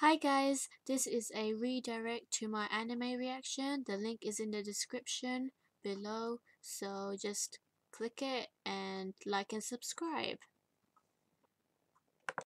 Hi guys, this is a redirect to my anime reaction. The link is in the description below, so just click it and like and subscribe.